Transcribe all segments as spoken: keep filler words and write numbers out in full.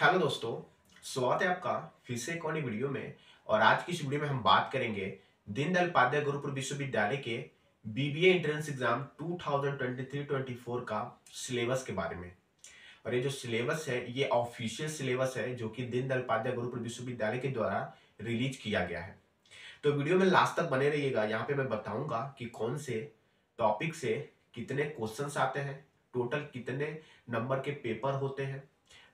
Hello दोस्तों, स्वागत है आपका फिर से एक और नई वीडियो में। और आज की इस वीडियो में हम बात करेंगे दीनदयाल उपाध्याय गुरुपुर विश्वविद्यालय के बीबीए एंट्रेंस एग्जाम दो हज़ार तेईस चौबीस का सिलेबस के बारे में। और ये जो सिलेबस है ये ऑफिशियल सिलेबस है जो कि दीनदयाल उपाध्याय गुरुपुर विश्वविद्यालय के द्वारा रिलीज किया गया है। तो वीडियो में लास्ट तक बने रहिएगा। यहाँ पे मैं बताऊंगा कि कौन से टॉपिक से कितने क्वेश्चन आते हैं, टोटल कितने नंबर के पेपर होते हैं,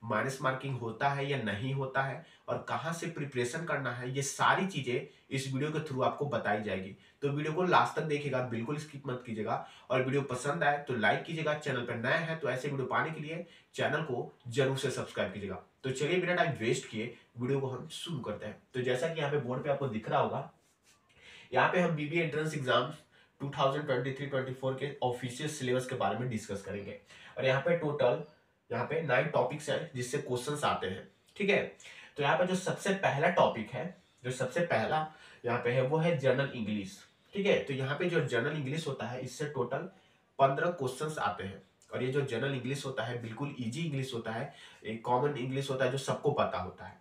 माइनस मार्किंग होता है या नहीं होता है और कहां से प्रिपरेशन करना है, ये सारी चीजें इस वीडियो के थ्रू आपको बताई जाएगी। तो वीडियो को लास्ट तक देखिएगा, बिल्कुल स्किप मत कीजिएगा। और वीडियो पसंद आए तो लाइक कीजिएगा, चैनल पर नया है तो ऐसे वीडियो पाने के लिए चैनल को जरूर से सब्सक्राइब कीजिएगा। तो चलिए बिना टाइम वेस्ट किए वीडियो को हम शुरू करते हैं। तो जैसा कि यहाँ पे बोर्ड पे आपको दिख रहा होगा, यहाँ पे हम बीबीए एंट्रेंस एग्जाम दो हज़ार तेईस चौबीस के ऑफिशियल सिलेबस के बारे में डिस्कस करेंगे। और यहाँ पे टोटल यहाँ पे नाइन टॉपिक्स हैं जिससे क्वेश्चंस आते हैं, ठीक है। तो यहाँ पे जो सबसे पहला टॉपिक है, जो सबसे पहला यहाँ पे है वो है जनरल इंग्लिश, ठीक है। तो यहाँ पे जो जनरल इंग्लिश होता है इससे टोटल पंद्रह क्वेश्चंस आते हैं। और ये जो जनरल इंग्लिश होता है बिल्कुल इजी इंग्लिश होता है, एक कॉमन इंग्लिश होता है जो सबको पता होता है।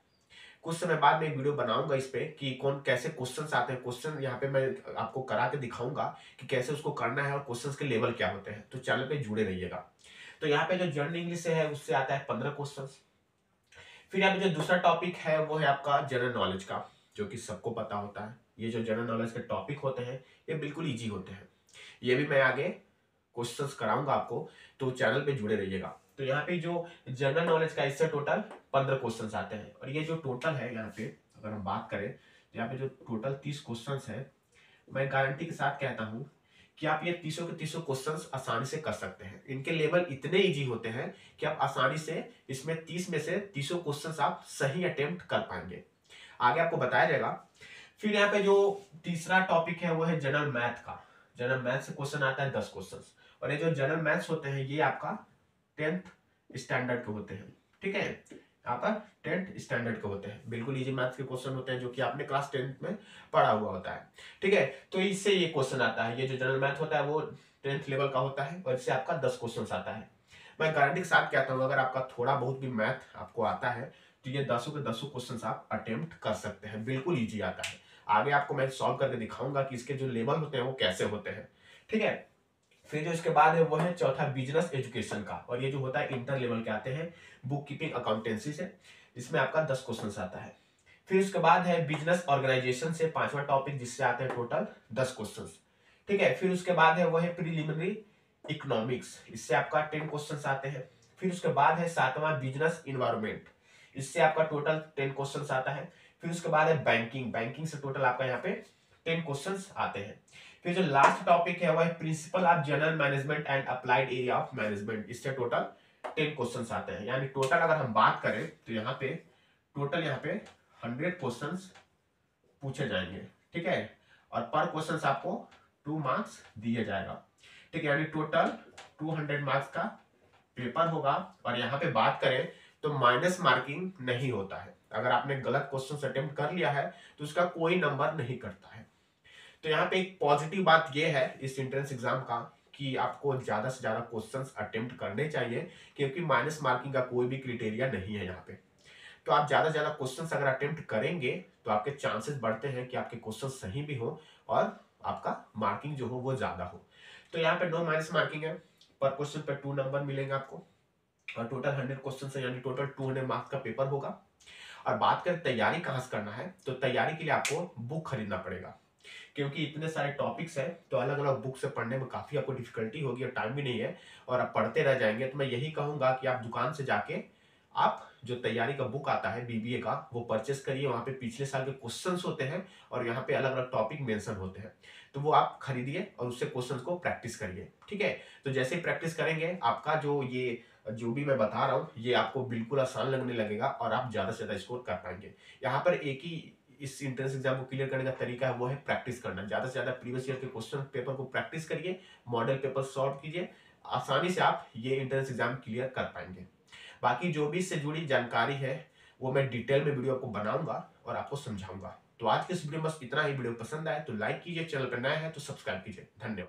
कुछ समय बाद में वीडियो बनाऊंगा इस पे कि कौन कैसे क्वेश्चंस आते हैं, क्वेश्चन यहाँ पे मैं आपको करा के दिखाऊंगा कि कैसे उसको करना है और क्वेश्चंस के लेवल क्या होते हैं। तो चैनल पे जुड़े रहिएगा। तो यहाँ पे जो जनरल इंग्लिश है उससे आता है पंद्रह क्वेश्चंस। फिर यहाँ पे जो दूसरा टॉपिक है वो है आपका जनरल नॉलेज का, जो कि सबको पता होता है। ये जो जनरल नॉलेज के टॉपिक होते हैं ये बिल्कुल इजी होते हैं, ये भी मैं आगे क्वेश्चंस कराऊंगा आपको, तो चैनल पे जुड़े रहिएगा। तो यहाँ पे जो जनरल नॉलेज का इससे टोटल पंद्रह क्वेश्चंस आते हैं। और ये जो टोटल है यहाँ पे अगर हम बात करें तो यहाँ पे जो टोटल तीस क्वेश्चंस है, मैं गारंटी के साथ कहता हूँ कि आप ये तीसों के तीसों क्वेश्चंस आसानी से कर सकते हैं। इनके लेवल इतने इजी होते हैं कि आप आसानी से इसमें तीस में से तीसों क्वेश्चंस आप सही अटेम्प्ट कर पाएंगे, आगे आपको बताया जाएगा। फिर यहाँ पे जो तीसरा टॉपिक है वो है जनरल मैथ का। जनरल मैथ से क्वेश्चन आता है दस क्वेश्चन। और ये जो जनरल मैथ्स होते हैं ये आपका टेंथ स्टैंडर्ड के होते हैं, ठीक है। यहाँ पर टेंथ स्टैंडर्ड के होते हैं, बिल्कुल इजी मैथ्स के क्वेश्चन होते हैं जो कि आपने क्लास टेंथ में पढ़ा हुआ होता है, ठीक है। तो इससे ये क्वेश्चन आता है, ये जो जनरल मैथ होता है वो टेंथ लेवल का होता है और इससे आपका दस क्वेश्चन आता है। मैं गारंटी के साथ कहता हूँ अगर आपका थोड़ा बहुत भी मैथ आपको आता है तो ये दसों के दसों क्वेश्चन आप अटेम्प्ट कर सकते हैं, बिल्कुल ईजी आता है। आगे आपको मैं सॉल्व करके दिखाऊंगा कि इसके जो लेवल होते हैं वो कैसे होते हैं, ठीक है। फिर जो इसके बाद है वो है चौथा बिजनेस एजुकेशन का। और ये जो होता है इंटर लेवल के आते हैं, बुक कीपिंग अकाउंटेंसी से, इसमें आपका दस क्वेश्चन आता है। फिर उसके बाद है बिजनेस ऑर्गेनाइजेशन से पांचवा टॉपिक जिससे आते हैं टोटल दस क्वेश्चन, ठीक है। फिर उसके बाद है वो है प्रीलिमिनरी इकोनॉमिक्स, इससे आपका टेन क्वेश्चन आते हैं। फिर उसके बाद है सातवां बिजनेस इन्वायरमेंट, इससे आपका टोटल टेन क्वेश्चन आता है। फिर उसके बाद है बैंकिंग, बैंकिंग से टोटल आपका यहाँ पे टेन क्वेश्चंस आते हैं। फिर जो लास्ट टॉपिक है वो है principle of general management and applied area of management, इससे टोटल टेन क्वेश्चंस आते हैं। यानी टोटल अगर हम बात करें तो यहाँ पे टोटल यहाँ पे हंड्रेड क्वेश्चंस पूछे जाएंगे, ठीक है। और पर क्वेश्चंस आपको टू मार्क्स दिए जाएगा, ठीक है। यानी टोटल टू हंड्रेड मार्क्स का पेपर होगा। और यहाँ पे बात करें तो माइनस मार्किंग नहीं होता है, अगर आपने गलत क्वेश्चन अटेम्प्ट कर लिया है तो उसका कोई नंबर नहीं करता है। तो यहाँ पे एक पॉजिटिव बात यह है इस एंट्रेंस एग्जाम का कि आपको ज्यादा से ज्यादा क्वेश्चंस अटेम्प्ट करने चाहिए, क्योंकि माइनस मार्किंग का कोई भी क्राइटेरिया नहीं है यहाँ पे। तो आप ज्यादा से ज्यादा क्वेश्चंस अगर अटेम्प्ट करेंगे तो आपके चांसेस बढ़ते हैं कि आपके क्वेश्चन सही भी हो और आपका मार्किंग जो हो वो ज्यादा हो। तो यहाँ पे नो माइनस मार्किंग है, पर क्वेश्चन पर टू नंबर मिलेंगे आपको। और टोटल हंड्रेड क्वेश्चन है, यानी टोटल टू हंड्रेड मार्क्स का पेपर होगा। और बात करें तैयारी कहाँ से करना है, तो तैयारी के लिए आपको बुक खरीदना पड़ेगा, क्योंकि इतने सारे टॉपिक्स हैं तो अलग अलग बुक से पढ़ने में काफ़ी आपको डिफिकल्टी होगी और टाइम भी नहीं है और आप पढ़ते रह जाएंगे। तो मैं यही कहूँगा कि आप दुकान से जाके आप जो तैयारी का बुक आता है बीबीए का वो परचेस करिए। वहाँ पे पिछले साल के क्वेश्चंस होते हैं और यहाँ पे अलग अलग टॉपिक मेंशन होते हैं, तो वो आप खरीदिए और उससे क्वेश्चंस को प्रैक्टिस करिए, ठीक है। तो जैसे प्रैक्टिस करेंगे आपका जो ये जो भी मैं बता रहा हूँ ये आपको बिल्कुल आसान लगने लगेगा और आप ज़्यादा से ज़्यादा स्कोर कर पाएंगे। यहाँ पर एक ही इस एंट्रेंस एग्जाम को क्लियर करने का तरीका है वो है प्रैक्टिस करना। ज्यादा से ज्यादा प्रीवियस ईयर के क्वेश्चन पेपर को प्रैक्टिस करिए, मॉडल पेपर सॉल्व कीजिए, आसानी से आप ये एंट्रेंस एग्जाम क्लियर कर पाएंगे। बाकी जो भी इससे जुड़ी जानकारी है वो मैं डिटेल में वीडियो आपको बनाऊंगा और आपको समझाऊंगा। तो आज के इस वीडियो में बस इतना ही। वीडियो पसंद आए तो लाइक कीजिए, चैनल पर नया है तो सब्सक्राइब कीजिए। धन्यवाद।